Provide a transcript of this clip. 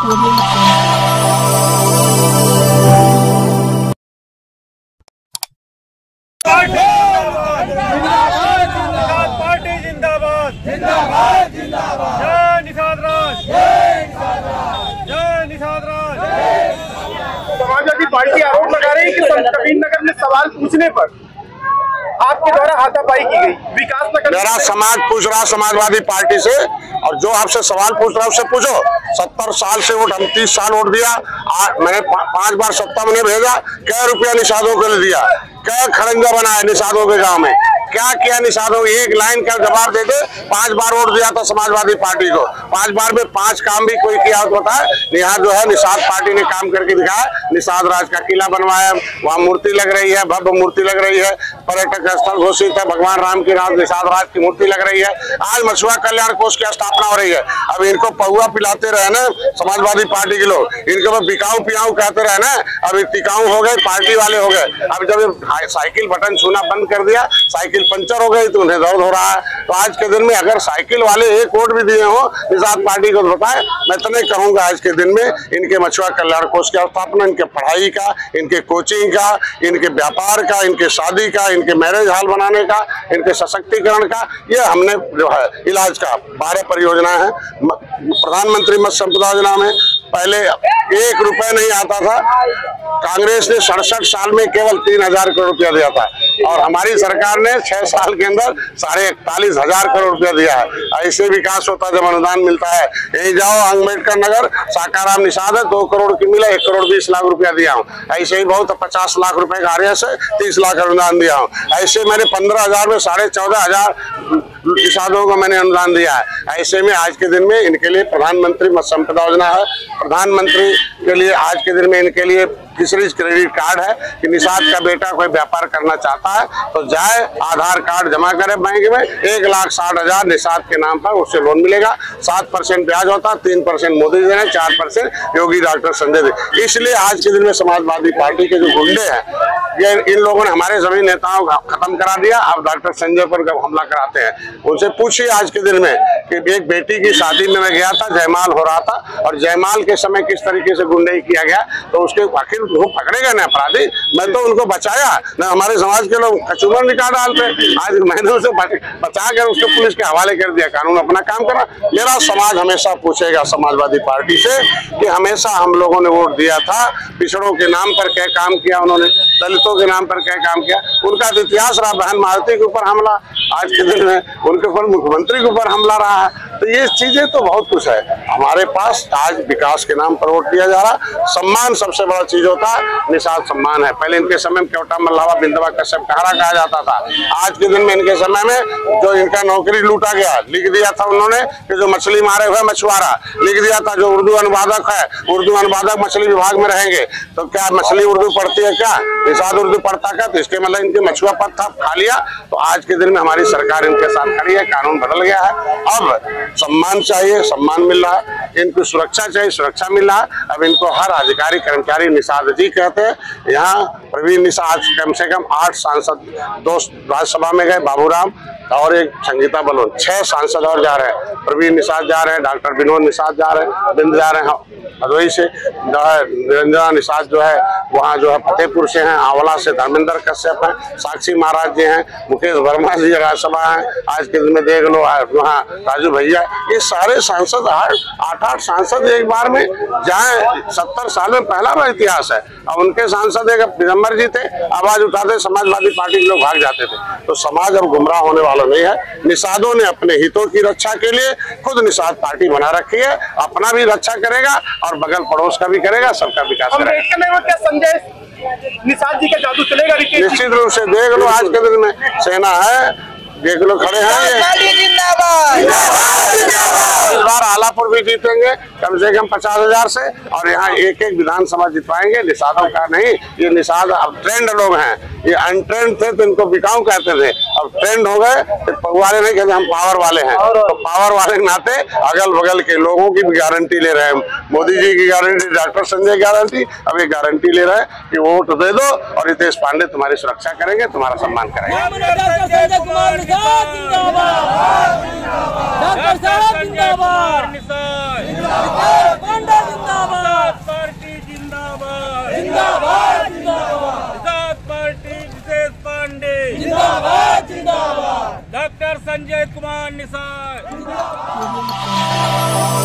Party जिंदाबाद जिंदाबाद जिंदाबाद। जय निषाद राज, जय निषाद राज, जय निषाद राज। समाजवादी पार्टी आरोप लगा रही है कि प्रवीण नगर में सवाल पूछने पर आपके द्वारा हाथापाई की गई। विकास नगर मेरा समाज पूछ रहा समाजवादी पार्टी से, और जो आपसे सवाल पूछ रहा उससे पूछो। 70 साल से वोट, हम 30 साल वोट दिया, मैंने 5 बार सत्ता में भेजा। क्या रुपया निषादों के लिए दिया, क्या खड़ंजा बनाया निषादों के गांव में, क्या किया निषादों, एक लाइन का जवाब दे दे। 5 बार वोट दिया था समाजवादी पार्टी को, 5 बार में 5 काम भी कोई किया तो बताए। यहाँ जो है निषाद पार्टी ने काम करके दिखाया। निषाद राज का किला बनवाया, वहाँ मूर्ति लग रही है, भव्य मूर्ति लग रही है, पर्यटक स्थल घोषित है। भगवान राम की राज निषाद राज की मूर्ति लग रही है। आज मछुआ कल्याण कोष की स्थापना हो रही है। अब इनको पहुआ पिलाते रहे ना समाजवादी पार्टी के लोग, इनको बिकाऊ पियाऊ कहते रहे ना, अब टिकाऊ हो गए, पार्टी वाले हो गए। अब जब साइकिल बटन छूना बंद कर दिया, साइकिल पंचर हो गई तो उन्हें दर्द हो रहा है। तो आज के दिन में अगर साइकिल वाले 1 वोट भी दिए हो निषाद पार्टी को तो बताए। मैं तो नहीं कहूंगा आज के दिन में इनके मछुआ कल्याण कोष की स्थापना, इनके पढ़ाई का, इनके कोचिंग का, इनके व्यापार का, इनके शादी का, इनके मैरिज हॉल बनाने का, इनके सशक्तिकरण का, ये हमने जो है इलाज का 12 परियोजनाएं हैं। प्रधानमंत्री मत्स्य संपदा योजना में पहले 1 रुपये नहीं आता था, कांग्रेस ने 67 साल में केवल 3,000 करोड़ रुपया दिया था, और हमारी सरकार ने 6 साल के अंदर 41,500 करोड़ रुपया दिया है। ऐसे विकास होता है जब अनुदान मिलता है। यही जाओ अंबेडकर नगर साकाराम निषाद है, 2 करोड़ की मिला, 1 करोड़ 20 लाख रुपया दिया हूँ। ऐसे ही बहुत 50 लाख रुपए का आर से 30 लाख अनुदान दिया हूँ। ऐसे मैंने 15,000 में 14,500 निषादों को मैंने अनुदान दिया है। ऐसे में आज के दिन में इनके लिए प्रधानमंत्री मत्स्य संपदा योजना है, प्रधानमंत्री के लिए आज के दिन में इनके लिए फिशरीज क्रेडिट कार्ड है कि निषाद का बेटा कोई व्यापार करना चाहता है तो जाए, आधार कार्ड जमा करे बैंक में, 1,60,000 निषाद के नाम पर उससे लोन मिलेगा। 7% ब्याज होता है, 3% मोदी जी ने, 4% योगी डॉक्टर संजय जी। इसलिए आज के दिन में समाजवादी पार्टी के जो गुंडे हैं ये, इन लोगों ने हमारे सभी नेताओं को खत्म करा दिया। अब डॉक्टर संजय पर जब हमला कराते हैं, उनसे पूछिए आज के दिन में कि एक बेटी की शादी में मैं गया था, जयमाल हो रहा था, और जयमाल के समय किस तरीके से गुंडाई किया गया, तो उसके आखिर वो पकड़ेगा ना अपराधी। मैं तो उनको बचाया ना, हमारे समाज के लोग कचूबर निकाल डालते, आज मैंने उसे बचा कर उसको पुलिस के हवाले कर दिया। कानून अपना काम करा। मेरा समाज हमेशा पूछेगा समाजवादी पार्टी से कि हमेशा हम लोगों ने वोट दिया था, पिछड़ों के नाम पर क्या काम किया उन्होंने, दलितों के नाम पर क्या काम किया। उनका इतिहास रहा बहन मारुति के ऊपर हमला, आज के दिन में उनके ऊपर मुख्यमंत्री के ऊपर हमला रहा है। तो ये चीजें तो बहुत कुछ है हमारे पास। आज विकास के नाम पर वोट दिया जा रहा। सम्मान सबसे बड़ा चीज होता है, निषाद सम्मान है। पहले इनके समय में केवटा मल्लावा बिंदवा कश्यप कहरा कहा जाता था। आज के दिन में इनके समय में जो इनका नौकरी लूटा गया लिख दिया था उन्होंने कि जो मछली मारे हुए मछुआरा लिख दिया था। जो उर्दू अनुवादक है, उर्दू अनुवादक मछली विभाग में रहेंगे तो क्या मछली उर्दू पढ़ती है, क्या निषाद उर्दू पढ़ता क्या? तो इसके मतलब इनके मछुआ पद था, खा लिया। तो आज के दिन में हमारी सरकार इनके साथ खड़ी है, कानून बदल गया है। अब सम्मान चाहिए, सम्मान मिल रहा है। इनको सुरक्षा चाहिए, सुरक्षा मिल रहा है। अब इनको हर अधिकारी कर्मचारी निषाद जी कहते हैं। यहाँ प्रवीण निषाद कम से कम 8 सांसद 2 राज्यसभा में गए, बाबूराम और एक संगीता बलोन, 6 सांसद और जा रहे हैं। प्रवीण निषाद जा रहे हैं, डॉक्टर विनोद निषाद जा रहे हैं, बिंद जा रहे हैं हदोई से, जो है निरंजना निषाद जो है वहाँ जो है फतेहपुर से हैं, आंवला से धर्मेंद्र कश्यप हैं, साक्षी महाराज जी हैं, मुकेश वर्मा जी राज्यसभा हैं। आज के दिन में देख लो वहाँ राजू भैया, ये सारे सांसद 8-8 सांसद एक बार में जाए। 70 साल में पहला बार इतिहास है। अब उनके सांसद एक दिसंबर जी थे, आवाज उठाते समाजवादी पार्टी के लोग भाग जाते थे। तो समाज अब गुमराह होने वाला नहीं है। निषादों ने अपने हितों की रक्षा के लिए खुद निषाद पार्टी बना रखी है, अपना भी रक्षा करेगा और बगल पड़ोस का भी करेगा, सबका विकास करेगा। संजय निषाद जी का जादू चलेगा निश्चित रूप से, देख लो। आज के दिन में सेना है, देख लो खड़े हैं। इस बार आलापुर भी जीतेंगे कम से कम 50,000 से, और यहाँ 1-1 विधानसभा जितवाएंगे। निषादों का नहीं, ये निषाद अब ट्रेंड लोग हैं। ये अनट्रेंड थे तो इनको बिकाऊ कहते थे, अब ट्रेंड हो गए तो पगवाले नहीं कहते, हम पावर वाले हैं। तो पावर वाले नाते अगल बगल के लोगों की भी गारंटी ले रहे हैं, मोदी जी की गारंटी, डॉक्टर संजय की गारंटी। अब ये गारंटी ले रहे हैं कि वोट दे दो और रितेश पांडे तुम्हारी सुरक्षा करेंगे, तुम्हारा सम्मान करेंगे। जिंदाबाद, डॉक्टर साहब जिंदाबाद, जिंदाबाद, जिंदाबाद, जिंदाबाद जिंदाबाद। निषाद पार्टी रितेश पांडे जिंदाबाद जिंदाबाद। डॉक्टर संजय कुमार निषाद जिंदाबाद।